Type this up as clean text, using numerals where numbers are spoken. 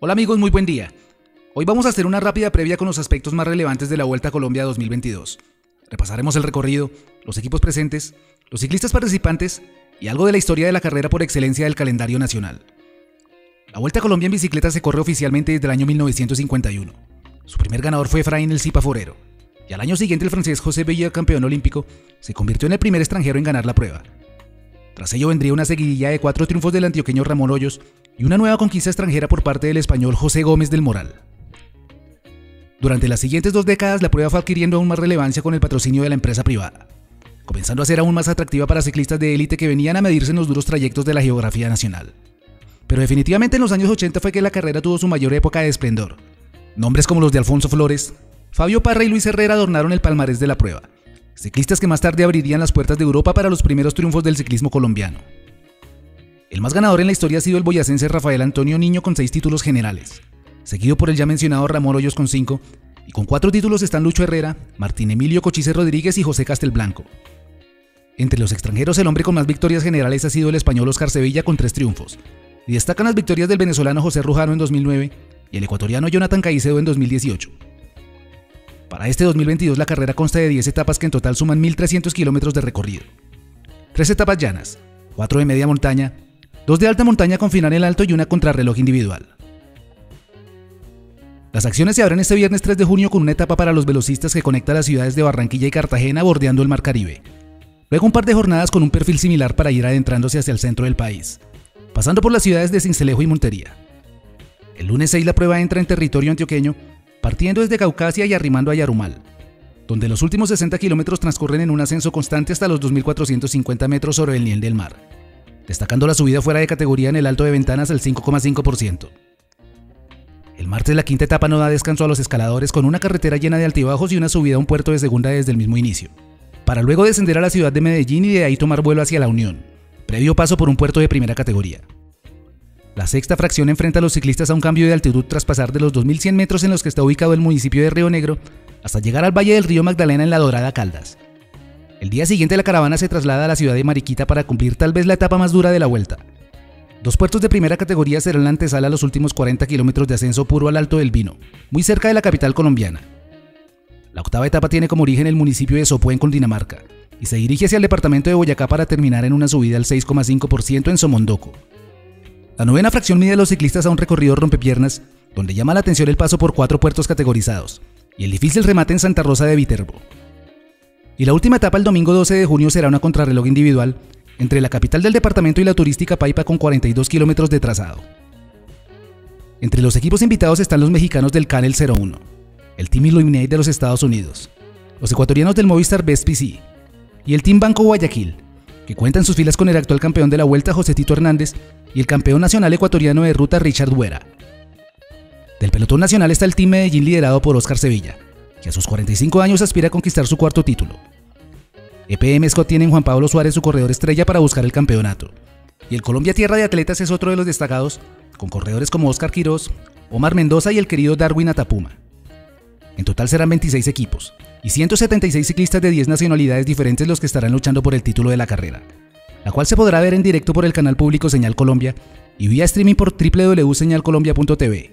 Hola amigos, muy buen día. Hoy vamos a hacer una rápida previa con los aspectos más relevantes de la Vuelta a Colombia 2022. Repasaremos el recorrido, los equipos presentes, los ciclistas participantes y algo de la historia de la carrera por excelencia del calendario nacional. La Vuelta a Colombia en bicicleta se corre oficialmente desde el año 1951. Su primer ganador fue Efraín el Zipa Forero, y al año siguiente el francés José Bello, campeón olímpico, se convirtió en el primer extranjero en ganar la prueba. Tras ello vendría una seguidilla de 4 triunfos del antioqueño Ramón Hoyos y una nueva conquista extranjera por parte del español José Gómez del Moral. Durante las siguientes 2 décadas la prueba fue adquiriendo aún más relevancia con el patrocinio de la empresa privada, comenzando a ser aún más atractiva para ciclistas de élite que venían a medirse en los duros trayectos de la geografía nacional. Pero definitivamente en los años 80 fue que la carrera tuvo su mayor época de esplendor. Nombres como los de Alfonso Flores, Fabio Parra y Luis Herrera adornaron el palmarés de la prueba, ciclistas que más tarde abrirían las puertas de Europa para los primeros triunfos del ciclismo colombiano. El más ganador en la historia ha sido el boyacense Rafael Antonio Niño con 6 títulos generales, seguido por el ya mencionado Ramón Hoyos con 5, y con 4 títulos están Lucho Herrera, Martín Emilio Cochise Rodríguez y José Castelblanco. Entre los extranjeros el hombre con más victorias generales ha sido el español Oscar Sevilla con 3 triunfos, y destacan las victorias del venezolano José Rujano en 2009 y el ecuatoriano Jonathan Caicedo en 2018. Para este 2022 la carrera consta de 10 etapas que en total suman 1.300 kilómetros de recorrido. 3 etapas llanas, 4 de media montaña, 2 de alta montaña con final en alto y una contrarreloj individual. Las acciones se abren este viernes 3 de junio con una etapa para los velocistas que conecta las ciudades de Barranquilla y Cartagena bordeando el Mar Caribe. Luego un par de jornadas con un perfil similar para ir adentrándose hacia el centro del país, pasando por las ciudades de Sincelejo y Montería. El lunes 6 la prueba entra en territorio antioqueño, partiendo desde Caucasia y arrimando a Yarumal, donde los últimos 60 kilómetros transcurren en un ascenso constante hasta los 2.450 metros sobre el nivel del mar, destacando la subida fuera de categoría en el Alto de Ventanas al 5,5%. El martes la quinta etapa no da descanso a los escaladores con una carretera llena de altibajos y una subida a un puerto de segunda desde el mismo inicio, para luego descender a la ciudad de Medellín y de ahí tomar vuelo hacia La Unión, previo paso por un puerto de primera categoría. La sexta fracción enfrenta a los ciclistas a un cambio de altitud tras pasar de los 2.100 metros en los que está ubicado el municipio de Río Negro hasta llegar al valle del río Magdalena en La Dorada, Caldas. El día siguiente la caravana se traslada a la ciudad de Mariquita para cumplir tal vez la etapa más dura de la vuelta. 2 puertos de primera categoría serán la antesala a los últimos 40 kilómetros de ascenso puro al Alto del Vino, muy cerca de la capital colombiana. La octava etapa tiene como origen el municipio de Sopó en Cundinamarca y se dirige hacia el departamento de Boyacá para terminar en una subida al 6,5% en Somondoco. La novena fracción mide a los ciclistas a un recorrido rompepiernas, donde llama la atención el paso por 4 puertos categorizados y el difícil remate en Santa Rosa de Viterbo. Y la última etapa el domingo 12 de junio será una contrarreloj individual entre la capital del departamento y la turística Paipa con 42 kilómetros de trazado. Entre los equipos invitados están los mexicanos del Canel 01, el Team Illuminate de los Estados Unidos, los ecuatorianos del Movistar Best PC y el Team Banco Guayaquil, que cuentan sus filas con el actual campeón de la Vuelta José Tito Hernández y el campeón nacional ecuatoriano de ruta Richard Duera. Del pelotón nacional está el Team Medellín liderado por Oscar Sevilla, que a sus 45 años aspira a conquistar su 4º título. EPM Scott tiene en Juan Pablo Suárez su corredor estrella para buscar el campeonato, y el Colombia Tierra de Atletas es otro de los destacados, con corredores como Oscar Quirós, Omar Mendoza y el querido Darwin Atapuma. En total serán 26 equipos y 176 ciclistas de 10 nacionalidades diferentes los que estarán luchando por el título de la carrera, la cual se podrá ver en directo por el canal público Señal Colombia y vía streaming por www.señalcolombia.tv.